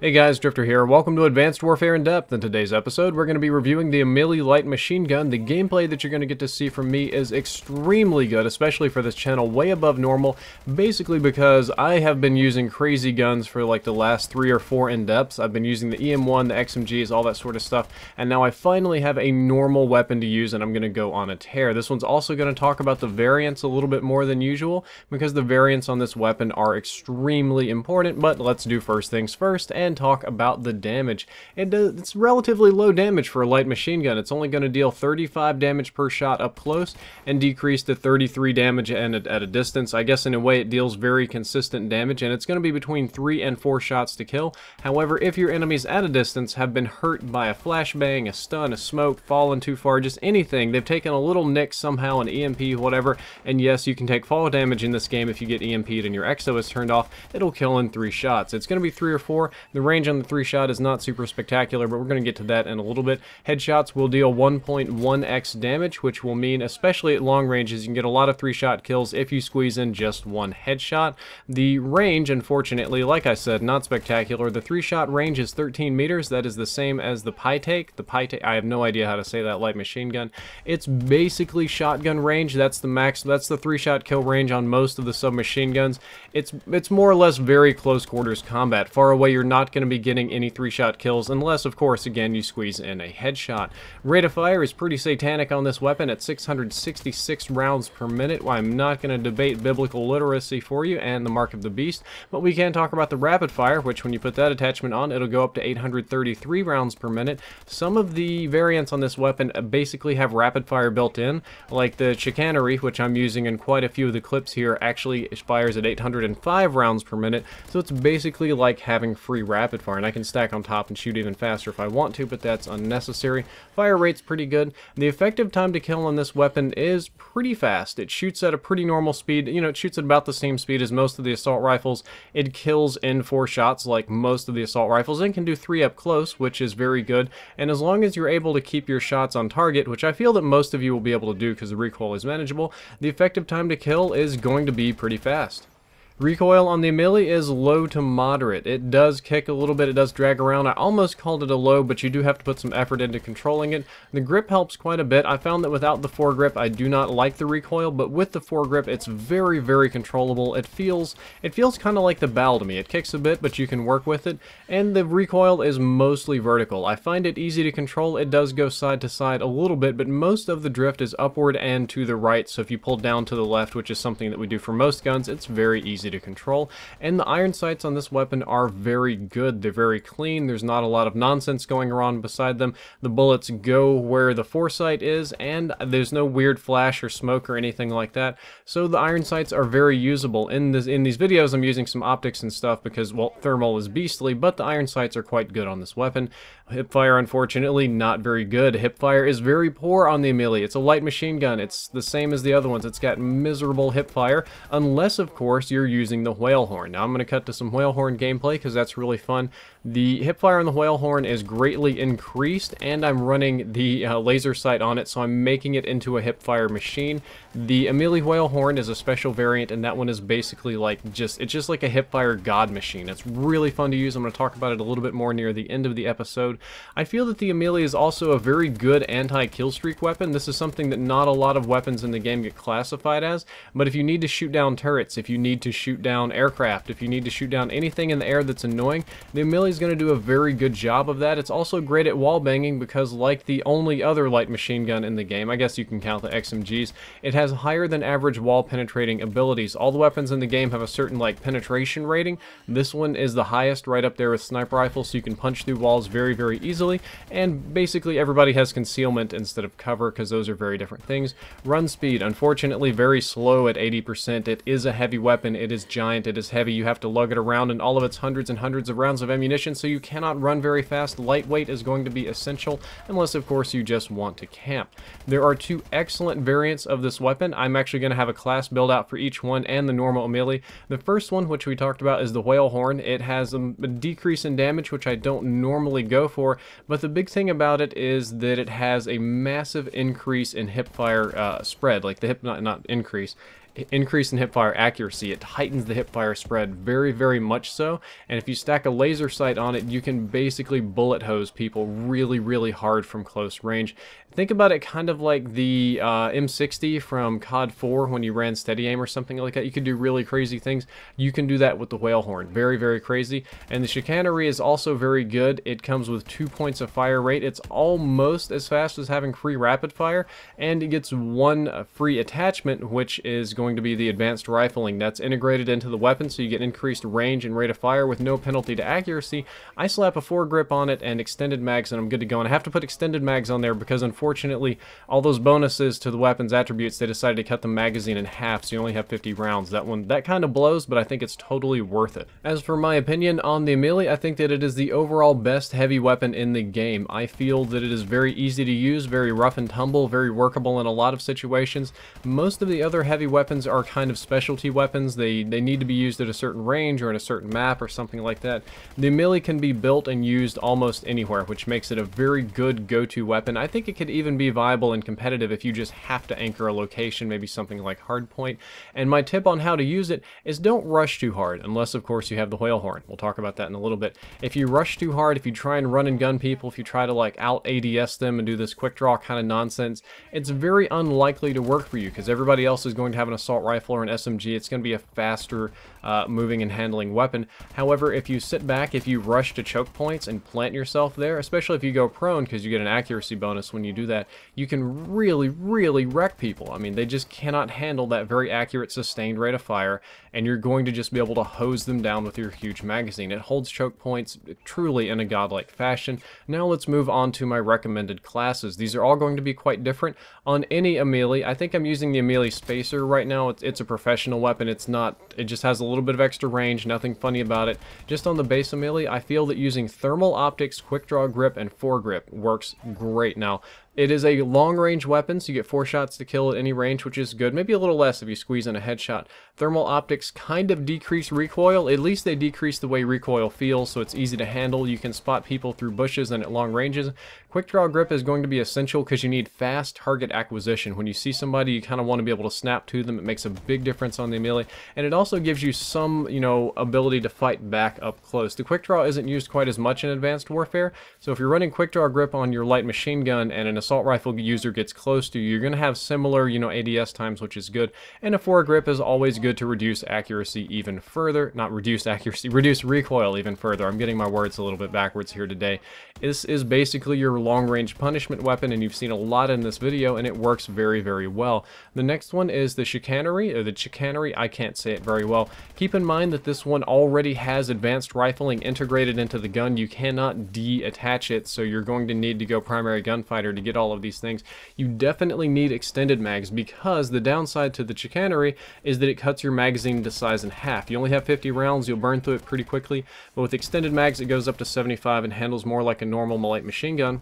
Hey guys, Drifter here. Welcome to Advanced Warfare in Depth. In today's episode, we're going to be reviewing the Ameli light machine gun. The gameplay that you're going to get to see from me is extremely good, especially for this channel, way above normal, basically because I have been using crazy guns for like the last 3 or 4 in-depths. I've been using the EM-1, the XMGs, all that sort of stuff, and now I finally have a normal weapon to use, and I'm going to go on a tear. This one's also going to talk about the variants a little bit more than usual, because the variants on this weapon are extremely important, but let's do first things first, and talk about the damage. It's relatively low damage for a light machine gun. It's only going to deal 35 damage per shot up close and decrease to 33 damage at a distance. I guess in a way it deals very consistent damage, and it's going to be between 3 and 4 shots to kill. However, if your enemies at a distance have been hurt by a flashbang, a stun, a smoke, fallen too far, just anything, they've taken a little nick somehow, an EMP, whatever, and yes, you can take fall damage in this game if you get EMP'd and your exo is turned off. It'll kill in 3 shots. It's going to be 3 or 4. The range on the 3 shot is not super spectacular, but we're going to get to that in a little bit. Headshots will deal 1.1x damage, which will mean, especially at long ranges, you can get a lot of 3-shot kills if you squeeze in just 1 headshot. The range, unfortunately, like I said, not spectacular. The 3-shot range is 13 meters. That is the same as the Pytake. The Pytake, I have no idea how to say that light machine gun. It's basically shotgun range. That's the max. That's the 3-shot kill range on most of the submachine guns. It's more or less very close quarters combat. Far away, you're not going to be getting any 3-shot kills unless, of course, again, you squeeze in a headshot. Rate of fire is pretty satanic on this weapon at 666 rounds per minute. Well, I'm not going to debate biblical literacy for you and the mark of the beast, but we can talk about the rapid fire, which when you put that attachment on, it'll go up to 833 rounds per minute. Some of the variants on this weapon basically have rapid fire built in, like the chicanery, which I'm using in quite a few of the clips here, actually fires at 805 rounds per minute, so it's basically like having free rapid fire, and I can stack on top and shoot even faster if I want to, but that's unnecessary. Fire rate's pretty good. The effective time to kill on this weapon is pretty fast. It shoots at a pretty normal speed. You know, it shoots at about the same speed as most of the assault rifles. It kills in 4 shots like most of the assault rifles, and can do 3 up close, which is very good. And as long as you're able to keep your shots on target, which I feel that most of you will be able to do because the recoil is manageable, the effective time to kill is going to be pretty fast. Recoil on the Ameli is low to moderate. It does kick a little bit, it does drag around. I almost called it a low, but you do have to put some effort into controlling it. The grip helps quite a bit. I found that without the foregrip, I do not like the recoil, but with the foregrip, it's very, very controllable. It feels kind of like the bow to me. It kicks a bit, but you can work with it. And the recoil is mostly vertical. I find it easy to control. It does go side to side a little bit, but most of the drift is upward and to the right, so if you pull down to the left, which is something that we do for most guns, it's very easy to control. And the iron sights on this weapon are very good. They're very clean. There's not a lot of nonsense going around beside them. The bullets go where the foresight is, and there's no weird flash or smoke or anything like that. So the iron sights are very usable. In these videos I'm using some optics and stuff because, well, thermal is beastly, but the iron sights are quite good on this weapon. Hipfire, unfortunately, not very good. Hipfire is very poor on the Ameli. It's a light machine gun. It's the same as the other ones. It's got miserable hipfire, unless, of course, you're using the whale horn. Now I'm going to cut to some whale horn gameplay because that's really fun. The hipfire on the whale horn is greatly increased, and I'm running the laser sight on it, so I'm making it into a hipfire machine. The Ameli whale horn is a special variant, and that one is basically like it's just like a hipfire god machine. It's really fun to use. I'm going to talk about it a little bit more near the end of the episode. I feel that the Ameli is also a very good anti-kill streak weapon. This is something that not a lot of weapons in the game get classified as, but if you need to shoot down turrets, if you need to shoot down aircraft, if you need to shoot down anything in the air that's annoying, the Ameli is going to do a very good job of that. It's also great at wall banging because, like the only other light machine gun in the game, I guess you can count the XMGs, it has higher than average wall penetrating abilities. All the weapons in the game have a certain like penetration rating. This one is the highest, right up there with sniper rifles, so you can punch through walls very, very easily. And basically everybody has concealment instead of cover because those are very different things. Run speed, unfortunately, very slow at 80%. It is a heavy weapon. It is giant, it is heavy, you have to lug it around, and all of its hundreds and hundreds of rounds of ammunition, so you cannot run very fast. Lightweight is going to be essential, unless of course you just want to camp. There are 2 excellent variants of this weapon. I'm actually going to have a class build out for each one and the normal Ameli. The first one, which we talked about, is the whale horn. It has a decrease in damage, which I don't normally go for, but the big thing about it is that it has a massive increase in hipfire spread, like the hip, not increase. increase in hipfire accuracy. It tightens the hipfire spread very, very much so. And if you stack a laser sight on it, you can basically bullet hose people really, really hard from close range. Think about it kind of like the M60 from COD4 when you ran steady aim or something like that. You could do really crazy things. You can do that with the whale horn. Very, very crazy. And the chicanery is also very good. It comes with 2 points of fire rate. It's almost as fast as having free rapid fire, and it gets one free attachment, which is going to be the advanced rifling. That's integrated into the weapon, so you get increased range and rate of fire with no penalty to accuracy. I slap a foregrip on it and extended mags, and I'm good to go. And I have to put extended mags on there because unfortunately, all those bonuses to the weapon's attributes, they decided to cut the magazine in half, so you only have 50 rounds. That kind of blows, but I think it's totally worth it. As for my opinion on the Ameli, I think that it is the overall best heavy weapon in the game. I feel that it is very easy to use, very rough and tumble, very workable in a lot of situations. Most of the other heavy weapons are kind of specialty weapons. They need to be used at a certain range or in a certain map or something like that. The Ameli can be built and used almost anywhere, which makes it a very good go-to weapon. I think it could even be viable and competitive if you just have to anchor a location, maybe something like hardpoint. And my tip on how to use it is don't rush too hard, unless of course you have the whale horn. We'll talk about that in a little bit. If you rush too hard, if you try and run and gun people, if you try to like out ADS them and do this quick draw kind of nonsense, it's very unlikely to work for you because everybody else is going to have an assault rifle or an SMG. It's going to be a faster moving and handling weapon. However, if you sit back, if you rush to choke points and plant yourself there, especially if you go prone because you get an accuracy bonus when you do that, you can really, really wreck people. I mean, they just cannot handle that very accurate sustained rate of fire, and you're going to just be able to hose them down with your huge magazine. It holds choke points truly in a godlike fashion. Now let's move on to my recommended classes. These are all going to be quite different on any Ameli. I think I'm using the Ameli Spacer right now. It's a professional weapon. It just has a little bit of extra range, nothing funny about it. Just on the base Ameli, I feel that using thermal optics, quick draw grip, and foregrip works great. Now, it is a long-range weapon, so you get 4 shots to kill at any range, which is good. Maybe a little less if you squeeze in a headshot. Thermal optics kind of decrease recoil. At least they decrease the way recoil feels, so it's easy to handle. You can spot people through bushes and at long ranges. Quick draw grip is going to be essential because you need fast target acquisition. When you see somebody, you kind of want to be able to snap to them. It makes a big difference on the Ameli, and it also gives you some, you know, ability to fight back up close. The quick draw isn't used quite as much in Advanced Warfare, so if you're running quick draw grip on your light machine gun and an assault rifle user gets close to you, you're going to have similar, you know, ADS times, which is good. And a foregrip is always good to reduce accuracy even further. Not reduce accuracy, reduce recoil even further. I'm getting my words a little bit backwards here today. This is basically your long-range punishment weapon, and you've seen a lot in this video, and it works very, very well. The next one is the chicanery, or the chicanery. I can't say it very well. Keep in mind that this one already has advanced rifling integrated into the gun. You cannot de-attach it, so you're going to need to go primary gunfighter to get all of these things. You definitely need extended mags because the downside to the chicanery is that it cuts your magazine to size in half. You only have 50 rounds, you'll burn through it pretty quickly, but with extended mags it goes up to 75 and handles more like a normal light machine gun.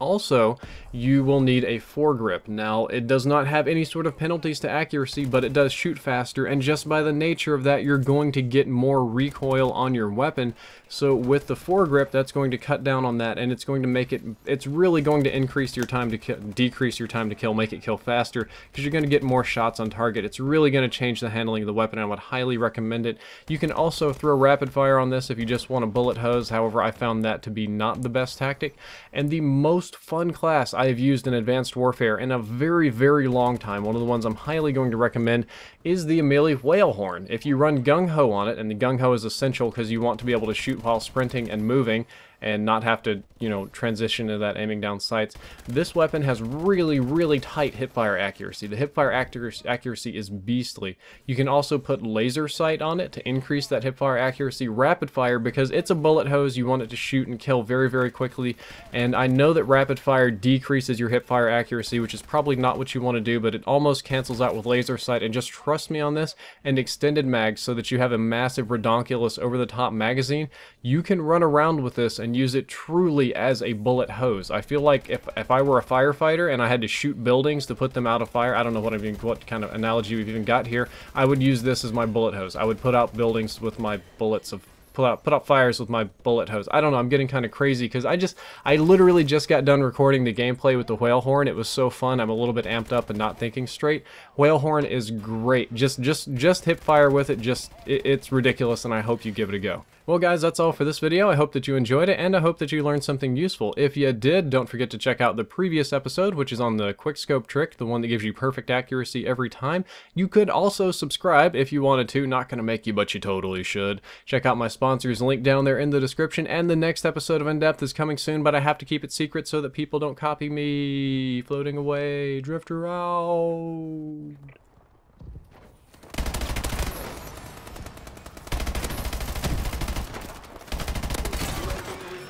Also, you will need a foregrip. Now, it does not have any sort of penalties to accuracy, but it does shoot faster, and just by the nature of that, you're going to get more recoil on your weapon. So with the foregrip, that's going to cut down on that, and it's going to make it, it's really going to increase your time to kill, decrease your time to kill, make it kill faster, because you're going to get more shots on target. It's really going to change the handling of the weapon, and I would highly recommend it. You can also throw rapid fire on this if you just want a bullet hose. However, I found that to be not the best tactic, and the most fun class I have used in Advanced Warfare in a very, very long time. One of the ones I'm highly going to recommend is the Ameli whale horn. If you run gung-ho on it, and the gung-ho is essential because you want to be able to shoot while sprinting and moving, and not have to, you know, transition to that aiming down sights. This weapon has really, really tight hipfire accuracy. The hipfire accuracy is beastly. You can also put laser sight on it to increase that hipfire accuracy. Rapid fire, because it's a bullet hose, you want it to shoot and kill very, very quickly. And I know that rapid fire decreases your hipfire accuracy, which is probably not what you want to do, but it almost cancels out with laser sight. And just trust me on this, and extended mags so that you have a massive, redonkulous, over-the-top magazine. You can run around with this and use it truly as a bullet hose. I feel like if I were a firefighter and I had to shoot buildings to put them out of fire, I don't know what kind of analogy we've even got here, I would use this as my bullet hose. I would put out buildings with my bullets of put out fires with my bullet hose. I don't know, I'm getting kind of crazy because I literally just got done recording the gameplay with the whale horn. It was so fun. I'm a little bit amped up and not thinking straight. Whale horn is great. Just hip fire with it. It's ridiculous, and I hope you give it a go. Well guys, that's all for this video. I hope that you enjoyed it, and I hope that you learned something useful. If you did, don't forget to check out the previous episode, which is on the quickscope trick, the one that gives you perfect accuracy every time. You could also subscribe if you wanted to. Not going to make you, but you totally should. Check out my sponsors link down there in the description, and the next episode of In Depth is coming soon, but I have to keep it secret so that people don't copy me. Floating away, Drifter out.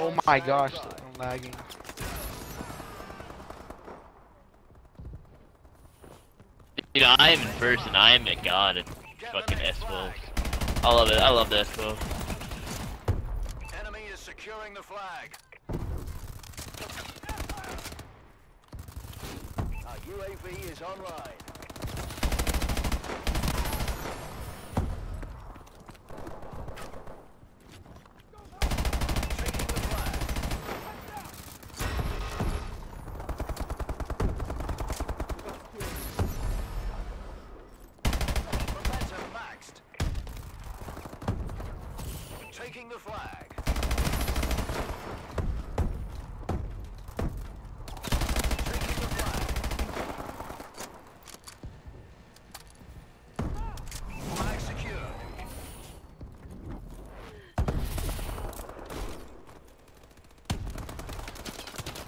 Oh my gosh, I'm lagging. Dude, I am in first and I am a god at fucking S-Wolf. I love it, I love the S-Wolf. Enemy is securing the flag. Our UAV is online. Taking the flag. Taking the flag. Flag secured.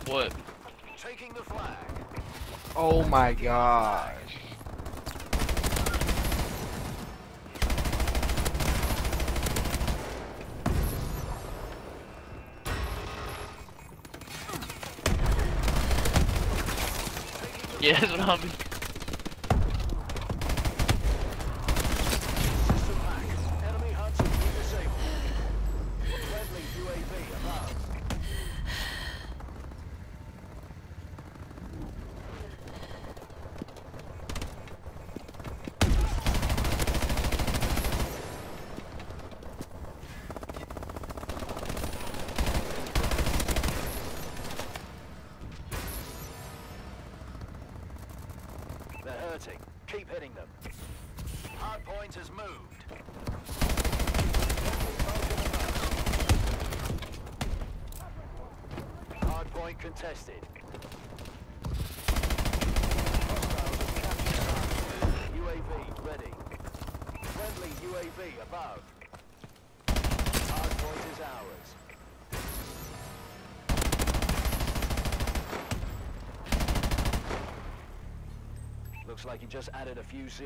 What? Taking the flag. Oh my gosh. Yeah, that's what I'm doing. Enemy hunts will be disabled. Friendly UAV above. Keep hitting them. Hard point has moved. Hard point contested. UAV ready. Friendly UAV above. Hard point is ours. Looks like you just added a few zeros.